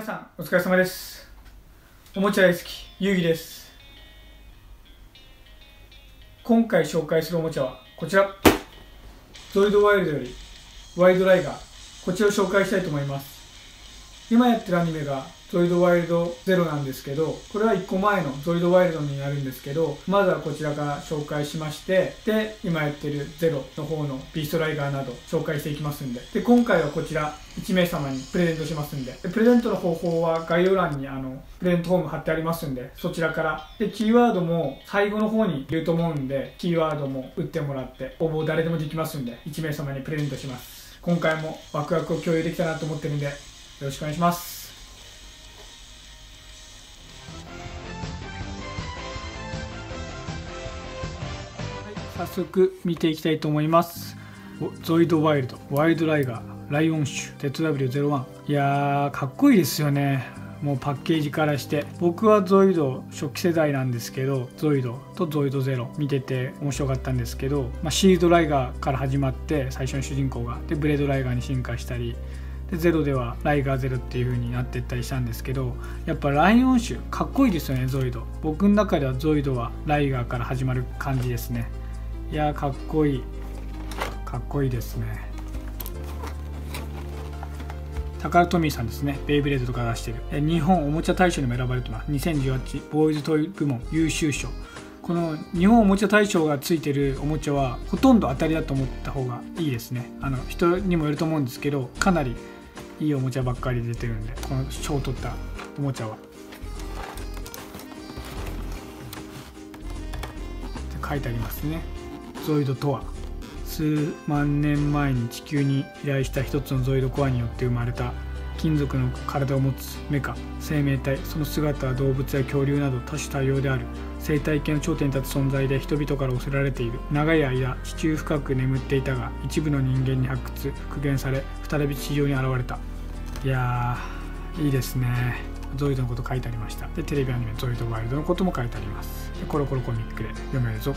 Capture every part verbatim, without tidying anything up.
皆さんお疲れ様です。おもちゃ大好きゆうぎです。今回紹介するおもちゃはこちら、ゾイドワイルドよりワイドライガー、こちらを紹介したいと思います。今やってるアニメがゾイドワイルドゼロなんですけど、これはいっこまえのゾイドワイルドになるんですけど、まずはこちらから紹介しまして、で今やってるゼロの方のビーストライガーなど紹介していきますんで、で今回はこちらいちめいさまにプレゼントしますんで、でプレゼントの方法は概要欄にあのプレゼントフォーム貼ってありますんで、そちらからでキーワードも最後の方に言うと思うんで、キーワードも打ってもらって応募誰でもできますんで、いちめいさまにプレゼントします。今回もワクワクを共有できたなと思ってるんでよろしくお願いします。早速見ていきたいと思います。ゾイドワイルド、ワイルドライガー、ライオン種 ゼットダブリューゼロワン、 いやーかっこいいですよね。もうパッケージからして、僕はゾイド初期世代なんですけど、ゾイドとゾイドゼロ見てて面白かったんですけど、まあ、シールドライガーから始まって最初の主人公がでブレードライガーに進化したりで、ゼロではライガーゼロっていう風になっていったりしたんですけど、やっぱライオン種かっこいいですよね。ゾイド、僕の中ではゾイドはライガーから始まる感じですね。いやーかっこいい、かっこいいですね。タカラトミーさんですね、ベイブレードとか出してる。日本おもちゃ大賞にも選ばれてます。にせんじゅうはちボーイズトイ部門優秀賞。この日本おもちゃ大賞がついてるおもちゃはほとんど当たりだと思った方がいいですね。あの人にもよると思うんですけど、かなりいいおもちゃばっかり出てるんで、この賞を取ったおもちゃは。書いてありますね。ゾイドとは数万年前に地球に飛来した一つのゾイドコアによって生まれた金属の体を持つメカ生命体、その姿は動物や恐竜など多種多様である。生態系の頂点に立つ存在で人々から恐れられている。長い間地中深く眠っていたが、一部の人間に発掘復元され再び地上に現れた。いやーいいですね。ゾイドのこと書いてありました。でテレビアニメゾイドワイルドのことも書いてあります。でコロコロコミックで読めるぞ。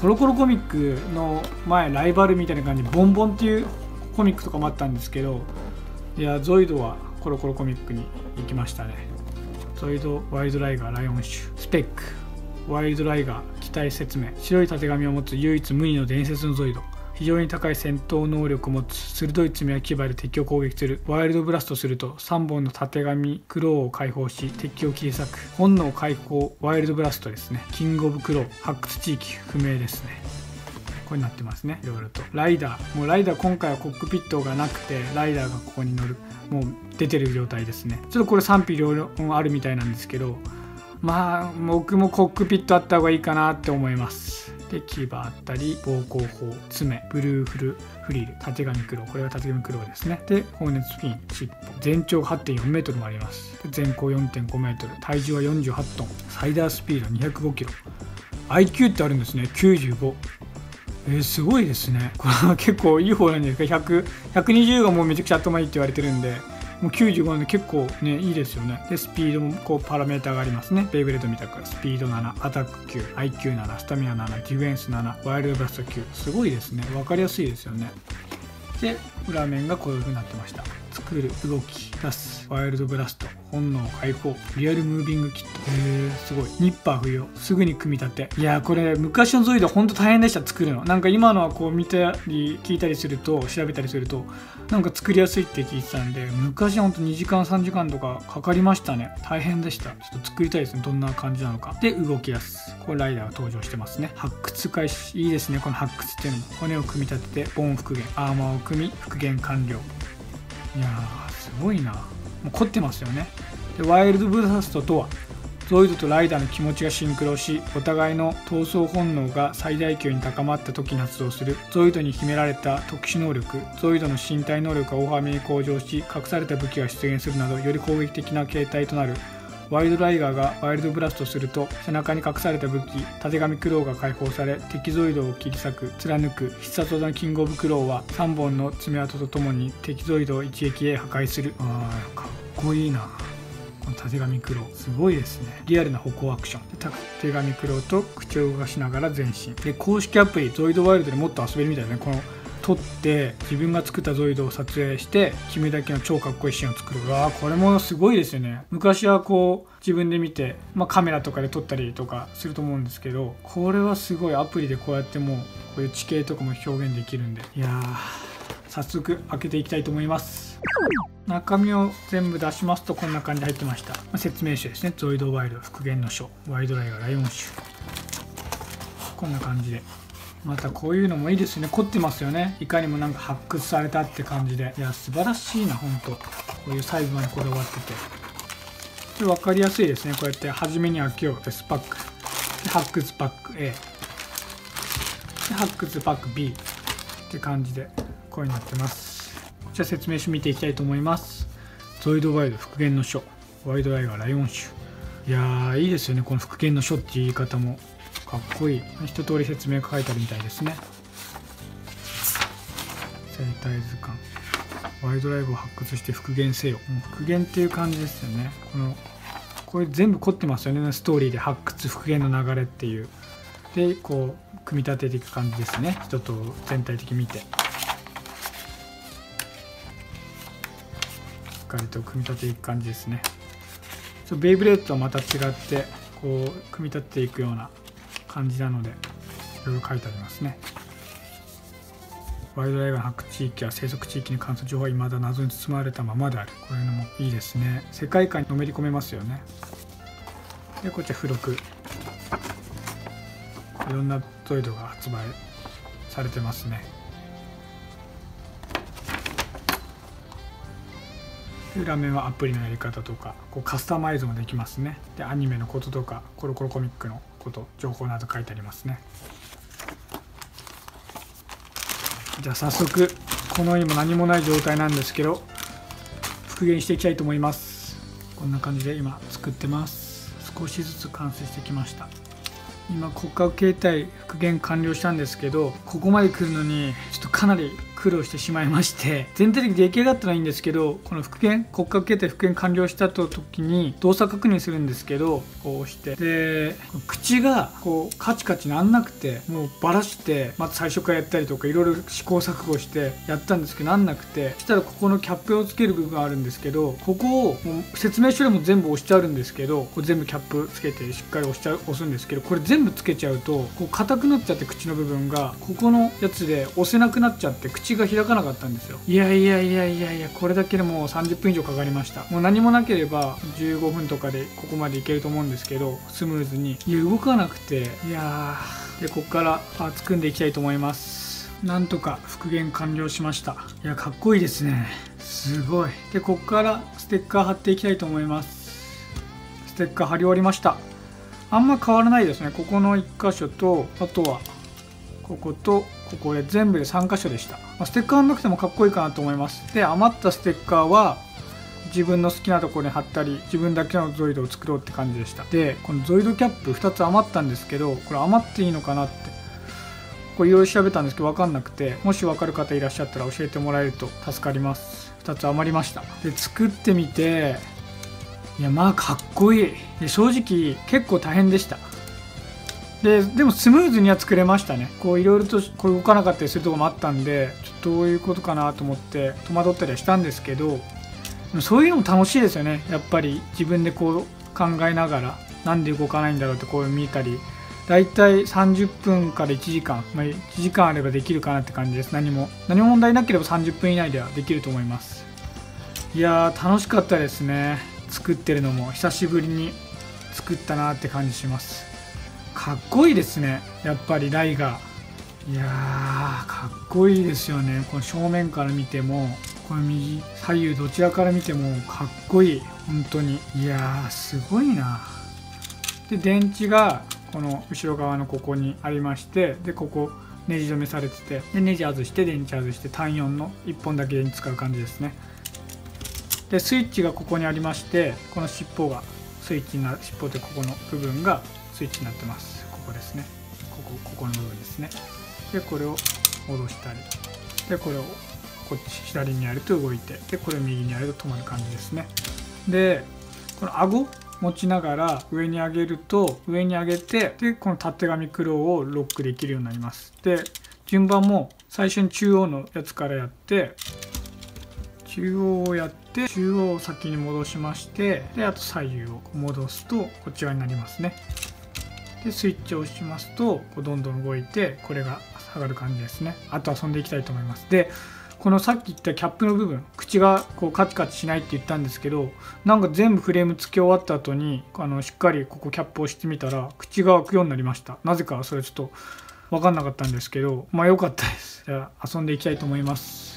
コロコロコミックの前ライバルみたいな感じ、ボンボンっていうコミックとかもあったんですけど、いやゾイドはコロコロコミックに行きましたね。ゾイドワイルドライガーライオン種、スペックワイルドライガー機体説明、白いたてがみを持つ唯一無二の伝説のゾイド、非常に高い戦闘能力を持つ、鋭い爪や牙で敵を攻撃する。ワイルドブラストするとさんぼんのたてがみクローを解放し敵を切り裂く。本能解放ワイルドブラストですね。キングオブクロー、発掘地域不明ですね。これになってますね、いろいろと。ライダー、もうライダー今回はコックピットがなくてライダーがここに乗る、もう出てる状態ですね。ちょっとこれ賛否両論あるみたいなんですけど、まあ僕もコックピットあった方がいいかなって思います。で牙あったり膀胱砲、爪、ブルーフルフリル、たてがみクロー、これがたてがみクローですね。で放熱フィン、尻尾全長 はちてんよんメートル もあります。全高 よんてんごメートル、体重はよんじゅうはちトン、サイダースピードにひゃくごキロ、 アイキュー ってあるんですね、きゅうじゅうご。えー、すごいですね。これは結構いい方なんですか。ひゃく、ひゃくにじゅうがもうめちゃくちゃ頭いいって言われてるんで、もうきゅうじゅうごなんで結構ねいいですよね。でスピードもこうパラメーターがありますね。ベイブレードみたくスピードなな、アタックきゅう、アイキューなな、スタミナなな、ディフェンスなな、ワイルドブラストきゅう。すごいですね、分かりやすいですよね。で裏面がこういう風になってました。作る、動き出す、ワイルドブラスト、本能解放、リアルムービングキット。へえすごい。ニッパー不要、すぐに組み立て。いやーこれ昔のゾイドほんと大変でした、作るの。なんか今のはこう見たり聞いたりすると、調べたりするとなんか作りやすいって聞いてたんで、昔はほんとにじかんさんじかんとかかかりましたね。大変でした。ちょっと作りたいですね、どんな感じなのか。で動き出す、これライダーが登場してますね。発掘開始、いいですねこの発掘っていうのも。骨を組み立ててボーン復元、アーマーを組み復元完了。いやーすごいな、もう凝ってますよね。でワイルドブラストとは、ゾイドとライダーの気持ちがシンクロし、お互いの闘争本能が最大級に高まった時に発動する。ゾイドに秘められた特殊能力、ゾイドの身体能力が大幅に向上し、隠された武器が出現するなど、より攻撃的な形態となる。ワイルドライガーがワイルドブラストすると、背中に隠された武器たてがみクローが解放され、敵ゾイドを切り裂く、貫く。必殺技のキングオブクローはさんぼんの爪痕とともに敵ゾイドを一撃へ破壊する。あーかっこいいなこのたてがみクロー、すごいですね。リアルな歩行アクション、たてがみクローと口を動かしながら前進。で公式アプリゾイドワイルドでもっと遊べるみたいですね。この撮って自分が作ったゾイドを撮影して決めだけの超かっこいいシーンを作る。うわー、これもすごいですよね。昔はこう自分で見て、まあ、カメラとかで撮ったりとかすると思うんですけど、これはすごいアプリでこうやってもうこういう地形とかも表現できるんで、いやー早速開けていきたいと思います。中身を全部出しますとこんな感じで入ってました。まあ、説明書ですね。ゾイドワイド復元の書、ワイドライがライオン種、こんな感じで。またこういうのもいいですね。凝ってますよね。いかにもなんか発掘されたって感じで、いや素晴らしいなほんと。こういう細部までこだわってて、分かりやすいですね。こうやって初めに開けよう、 S パックで発掘パック A で発掘パック B って感じでこうになってます。こちら説明書見ていきたいと思います。ゾイドワイド復元の書、ワイドライガーライオン種。いやーいいですよね。この復元の書っていう言い方もかっこいい。一通り説明書いてあるみたいですね。生態図鑑、ワイドライブを発掘して復元せよ。もう復元っていう感じですよね。このこれ全部凝ってますよね。ストーリーで発掘復元の流れっていうでこう組み立てていく感じですね。一通り全体的に見てしっかりと組み立てていく感じですね。ベイブレードとはまた違ってこう組み立てていくような感じなので、いろいろ書いてありますね。ワイルドライガーの発掘地域や生息地域に関する情報はいまだ謎に包まれたままである。こういうのもいいですね。世界観にのめり込めますよね。でこちら付録、いろんなゾイドが発売されてますね。裏面はアプリのやり方とかこうカスタマイズもできますね。でアニメのこととかコロコロコミックのこと情報など書いてありますね。じゃあ早速この世にも何もない状態なんですけど復元していきたいと思います。こんな感じで今作ってます。少しずつ完成してきました。今骨格形態復元完了したんですけど、ここまで来るのにちょっとかなり苦労してしまいまして、全体的に出来上がったらいいんですけど、この復元骨格形態復元完了した時に動作確認するんですけど、こうしてで口がこうカチカチなんなくて、もうバラしてまず最初からやったりとかいろいろ試行錯誤してやったんですけどなんなくて、そしたらここのキャップをつける部分があるんですけど、ここをもう説明書でも全部押しちゃうんですけど、これ全部キャップつけてしっかり押しちゃう押すんですけど、これ全部全部つけちゃうとこう硬くなっちゃって、口の部分がここのやつで押せなくなっちゃって口が開かなかったんですよ。いやいやいやいやいや、これだけでもうさんじゅっぷん以上かかりました。もう何もなければじゅうごふんとかでここまでいけると思うんですけど、スムーズにいや動かなくて、いやーでここからパーツ組んでいきたいと思います。なんとか復元完了しました。いやかっこいいですね。すごい。でここからステッカー貼っていきたいと思います。ステッカー貼り終わりました。あんま変わらないですね。ここのいっ箇所と、あとはこことここで全部でさん箇所でした。まあ、ステッカーなくてもかっこいいかなと思います。で余ったステッカーは自分の好きなところに貼ったり、自分だけのゾイドを作ろうって感じでした。でこのゾイドキャップふたつ余ったんですけど、これ余っていいのかなってこれいろいろ調べたんですけど分かんなくて、もし分かる方いらっしゃったら教えてもらえると助かります。ふたつ余りました。で作ってみて、いやまあかっこいい。で正直結構大変でした。ででもスムーズには作れましたね。こういろいろとこれ動かなかったりするとこもあったんで、ちょっとどういうことかなと思って戸惑ったりはしたんですけど、そういうのも楽しいですよね。やっぱり自分でこう考えながら、なんで動かないんだろうってこう見たり、だいたいさんじゅっぷんからいちじかん、まあ、いちじかんあればできるかなって感じです。何も何も問題なければさんじゅっぷん以内ではできると思います。いやー楽しかったですね。作ってるのも久しぶりに作ったなって感じします。かっこいいですね。やっぱりライガー、いやーかっこいいですよね。この正面から見ても、この右左右どちらから見てもかっこいい。本当にいやーすごいな。で電池がこの後ろ側のここにありまして、でここネジ止めされてて、でネジ外して電池外して、単よんのいっぽんだけで使う感じですね。でスイッチがここにありまして、この尻尾がスイッチになる、尻尾でここの部分がスイッチになってます。ここですね、ここここの部分ですね。でこれを下ろしたり、でこれをこっち左にやると動いて、でこれを右にやると止まる感じですね。でこの顎持ちながら上に上げると、上に上げて、でこのたてがみ黒をロックできるようになります。で順番も最初に中央のやつからやって、中央をやって中央を先に戻しまして、であと左右を戻すとこっち側になりますね。でスイッチを押しますとこうどんどん動いて、これが下がる感じですね。あと遊んでいきたいと思います。でこのさっき言ったキャップの部分、口がこうカチカチしないって言ったんですけど、なんか全部フレームつけ終わった後にあのしっかりここキャップをしてみたら口が開くようになりました。なぜかそれちょっと分かんなかったんですけど、まあ良かったです。じゃあ遊んでいきたいと思います。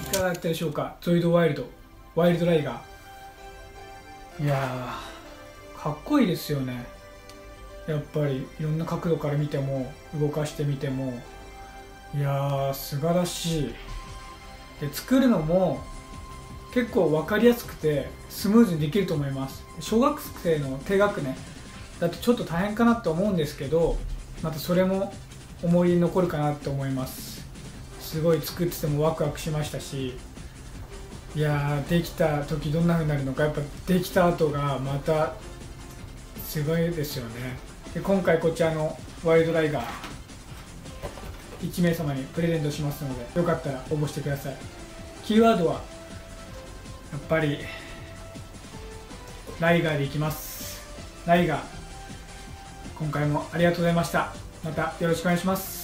いかがだったでしょうか。ゾイドワイルド、ワイルドライガー、いやーかっこいいですよね。やっぱりいろんな角度から見ても動かしてみても、いやー素晴らしい。で作るのも結構分かりやすくてスムーズにできると思います。小学生の低学年だとちょっと大変かなと思うんですけど、またそれも思い出に残るかなと思います。すごい作っててもワクワクしましたし、いやーできた時どんな風になるのか、やっぱできた後がまたすごいですよね。で今回こちらのワイルドライガーいち名様にプレゼントしますので、よかったら応募してください。キーワードはやっぱりライガーでいきます。ライガー、今回もありがとうございました。またよろしくお願いします。